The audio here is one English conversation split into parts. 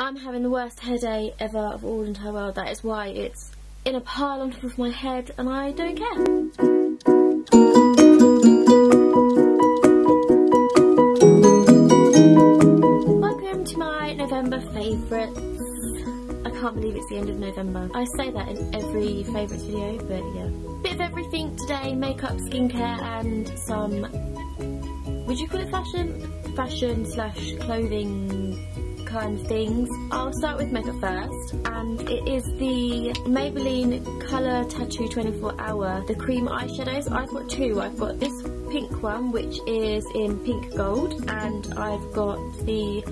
I'm having the worst headache ever of all the entire world. That is why it's in a pile on top of my head, and I don't care. Welcome to my November favourites. I can't believe it's the end of November. I say that in every favourites video, but yeah. Bit of everything today: makeup, skincare, and some, would you call it fashion? Fashion slash clothing kind of things. I'll start with makeup first, and it is the Maybelline Colour Tattoo 24 Hour, the cream eyeshadows. I've got two. I've got this pink one, which is in pink gold, and I've got the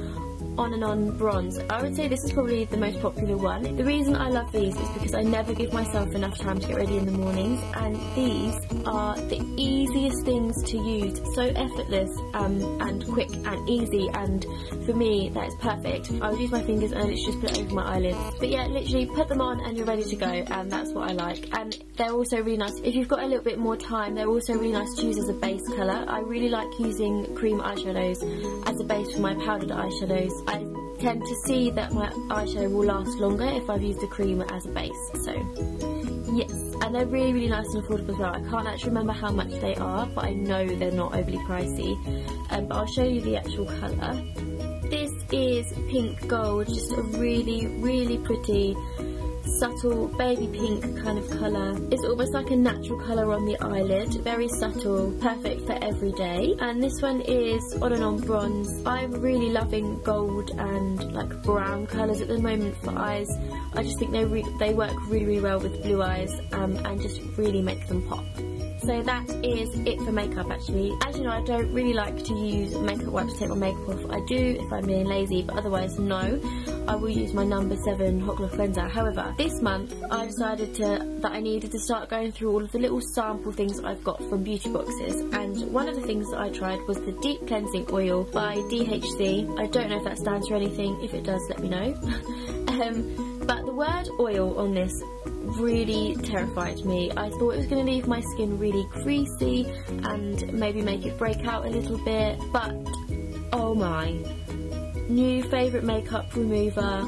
On and On bronze. I would say this is probably the most popular one. The reason I love these is because I never give myself enough time to get ready in the mornings, and these are the easiest things to use. So effortless and quick and easy, and for me that is perfect. I would use my fingers and I literally just put it over my eyelids. But yeah, literally put them on and you're ready to go, and that's what I like. And they're also really nice. If you've got a little bit more time, they're also really nice to use as a base colour. I really like using cream eyeshadows as a base for my powdered eyeshadows. I tend to see that my eyeshadow will last longer if I've used the cream as a base, so yes. And they're really, really nice and affordable as well. I can't actually remember how much they are, but I know they're not overly pricey. But I'll show you the actual colour. This is pink gold, just a really, really pretty subtle baby pink kind of colour. It's almost like a natural colour on the eyelid, very subtle, perfect for every day. And this one is On and On bronze. I'm really loving gold and like brown colours at the moment for eyes. I just think they work really, really well with blue eyes, and just really make them pop. So that is it for makeup actually. As you know, I don't really like to use makeup wipes to take my makeup off. I do if I'm being lazy, but otherwise no. I will use my number 7 hot cloth cleanser. However, this month I decided that I needed to start going through all of the little sample things I've got from beauty boxes, and one of the things that I tried was the deep cleansing oil by DHC. I don't know if that stands for anything. If it does, let me know. But the word oil on this really terrified me. I thought it was going to leave my skin really greasy and maybe make it break out a little bit, but oh my. New favourite makeup remover.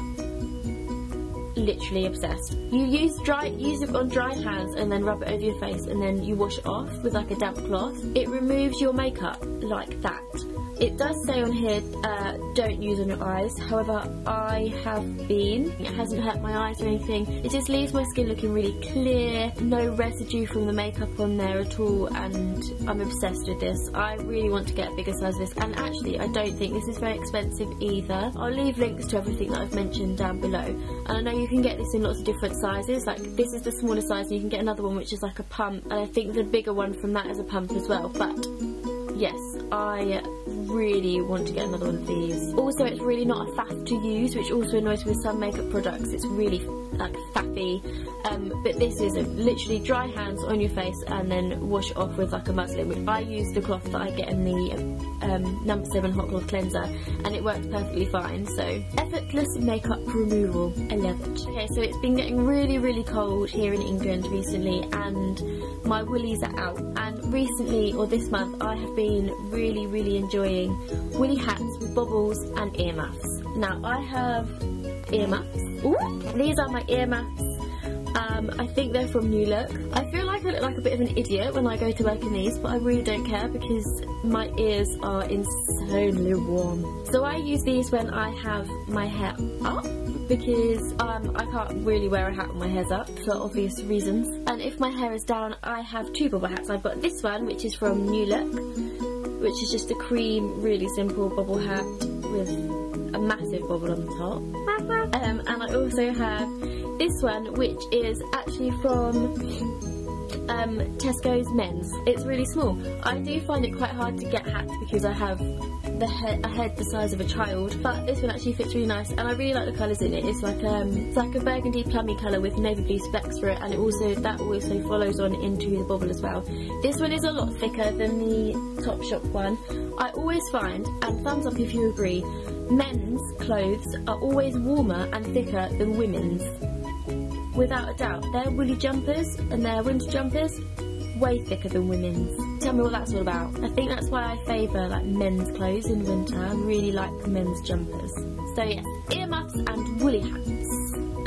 Literally obsessed. You use it on dry hands and then rub it over your face, and then you wash it off with like a damp cloth. It removes your makeup like that. It does say on here, don't use on your eyes. However, I have been. It hasn't hurt my eyes or anything. It just leaves my skin looking really clear. No residue from the makeup on there at all, and I'm obsessed with this. I really want to get a bigger size of this, and actually I don't think this is very expensive either. I'll leave links to everything that I've mentioned down below. And I know you can get this in lots of different sizes. Like this is the smaller size, and you can get another one which is like a pump, and I think the bigger one from that is a pump as well. But yes, I really want to get another one of these. Also, it's really not a faff to use, which also annoys me with some makeup products. It's really like faffy, but this is literally dry hands on your face and then wash it off with like a muslin, which I use the cloth that I get in the number 7 hot cloth cleanser, and it works perfectly fine. So effortless makeup removal, I love it. Okay, so it's been getting really, really cold here in England recently, and my Woolies are out, and recently, or this month, I have been really, really enjoying woolly hats with bobbles and earmuffs. Now I have earmuffs. Ooh, these are my earmuffs. I think they're from New Look. I feel like I look like a bit of an idiot when I go to work in these, but I really don't care because my ears are insanely warm. So I use these when I have my hair up, because I can't really wear a hat when my hair's up for obvious reasons. And if my hair is down, I have two bobble hats. I've got this one, which is from New Look, which is just a cream, really simple bobble hat with a massive bobble on the top. And I also have this one, which is actually from Tesco's men's. It's really small. I do find it quite hard to get hats because I have a head the size of a child, but this one actually fits really nice, and I really like the colours in it. It's like a burgundy plummy colour with navy blue specks for it, and it also that follows on into the bobble as well. This one is a lot thicker than the Topshop one. I always find, and thumbs up if you agree, men's clothes are always warmer and thicker than women's. Without a doubt, their woolly jumpers and their winter jumpers, way thicker than women's. Tell me what that's all about. I think that's why I favour like men's clothes in winter. I really like men's jumpers. So yes, earmuffs and woolly hats.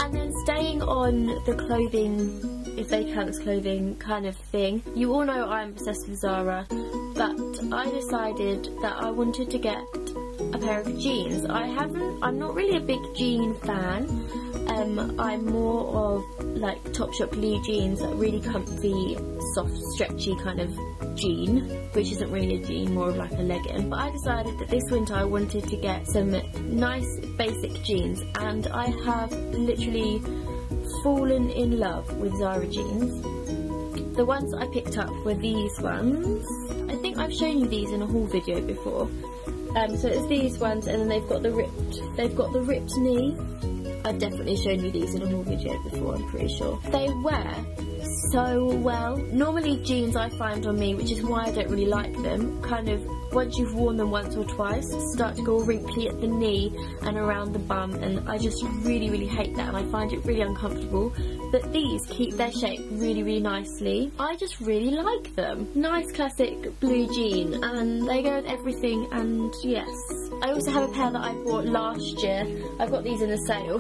And then staying on the clothing, if they count as clothing kind of thing. You all know I'm obsessed with Zara, but I decided that I wanted to get a pair of jeans. I'm not really a big jean fan. I'm more of like Topshop Lee jeans, that really comfy, soft, stretchy kind of jean, which isn't really a jean, more of like a legging. But I decided that this winter I wanted to get some nice basic jeans, and I have literally fallen in love with Zara jeans. The ones I picked up were these ones. I think I've shown you these in a haul video before. So it's these ones, and then they've got the ripped knee. I've definitely shown you these in a haul video before, I'm pretty sure. They wear so well. Normally jeans I find on me, which is why I don't really like them, kind of once you've worn them once or twice, start to go wrinkly at the knee and around the bum, and I just really, really hate that, and I find it really uncomfortable. But these keep their shape really, really nicely. I just really like them. Nice classic blue jean, and they go with everything, and yes. I also have a pair that I bought last year. I've got these in a sale.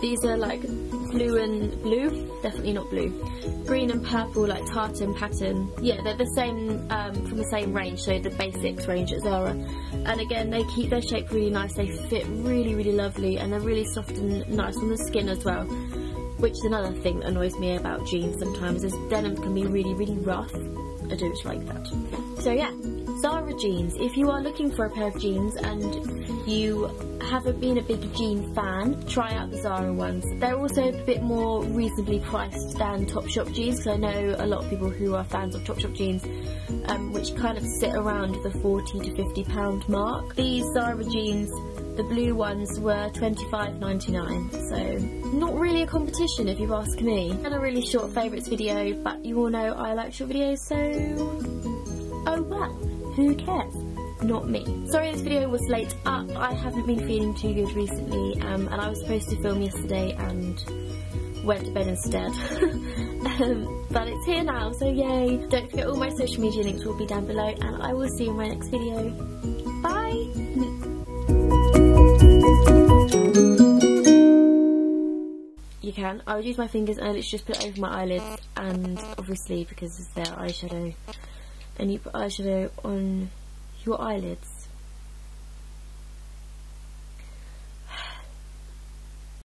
These are like blue and blue, definitely not blue, green and purple, like tartan pattern. Yeah, they're the same, from the same range, so the basics range at Zara. And again, they keep their shape really nice, they fit really, really lovely, and they're really soft and nice on the skin as well, which is another thing that annoys me about jeans sometimes, is denim can be really, really rough. I don't like that. So yeah, Zara jeans. If you are looking for a pair of jeans and you haven't been a big jean fan, try out the Zara ones. They're also a bit more reasonably priced than Topshop jeans, because I know a lot of people who are fans of Topshop jeans, which kind of sit around the £40 to £50 mark. These Zara jeans, the blue ones, were £25.99, so not really a competition if you ask me. And a really short favourites video, but you all know I like short videos, so oh well, who cares? Not me. Sorry this video was late up, I haven't been feeling too good recently, and I was supposed to film yesterday and went to bed instead. But it's here now, so yay. Don't forget all my social media links will be down below, and I will see you in my next video. Bye! You can. I would use my fingers and I literally just put it over my eyelids, and obviously because it's their eyeshadow, and you put eyeshadow on your eyelids.